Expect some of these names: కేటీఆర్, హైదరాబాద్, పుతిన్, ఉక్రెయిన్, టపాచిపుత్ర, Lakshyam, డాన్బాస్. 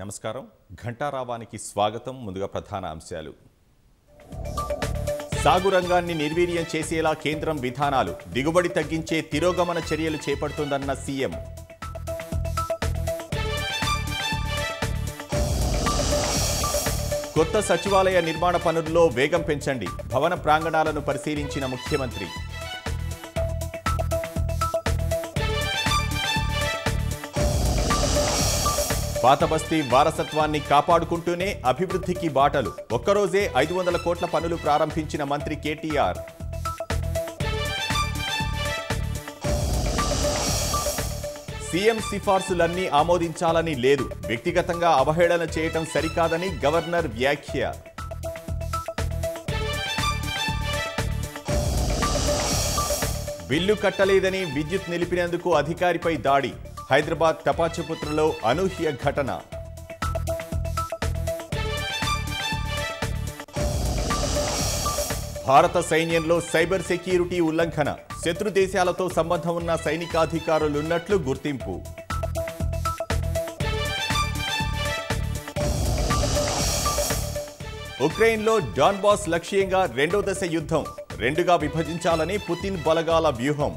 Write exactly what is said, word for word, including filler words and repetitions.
నమస్కారం ఘంటారావానికి స్వాగతం ముందుగా ప్రధాన అంశాలు సాగు రంగాన్ని నిర్వీర్యం చేసేలా కేంద్రం విధానాలు దిగుబడి తగ్గించే తిరోగమన చర్యలు చేపడుతుందన్న సీఎం కొత్త సచివాలయ నిర్మాణ పనుల్లో వేగం పెంచండి భవన ప్రాంగణాలను పరిశీలించిన ముఖ్యమంత్రి పాతబస్తీ వారసత్వాన్ని కాపాడుకుంటూనే అభివృద్ధికి బాటలు ఒక్కరోజే ఐదు వందల కోట్ల పనులు ప్రారంభించిన మంత్రి కేటీఆర్ సీఎం సిఫార్సులన్నీ ఆమోదించాలని లేదు వ్యక్తిగతంగా అవహేళన చేయడం సరికాదని గవర్నర్ వ్యాఖ్య బిల్లు కట్టలేదని విద్యుత్ నిలిపినందుకు అధికారిపై దాడి హైదరాబాద్ టపాచిపుత్రలో అనూహ్య ఘటన భారత సైన్యంలో సైబర్ సెక్యూరిటీ ఉల్లంఘన శత్రు దేశాలతో సంబంధం ఉన్న సైనికాధికారులున్నట్లు గుర్తింపు ఉక్రెయిన్లో డాన్బాస్ లక్ష్యంగా రెండో దశ యుద్ధం రెండుగా విభజించాలని పుతిన్ బలగాల వ్యూహం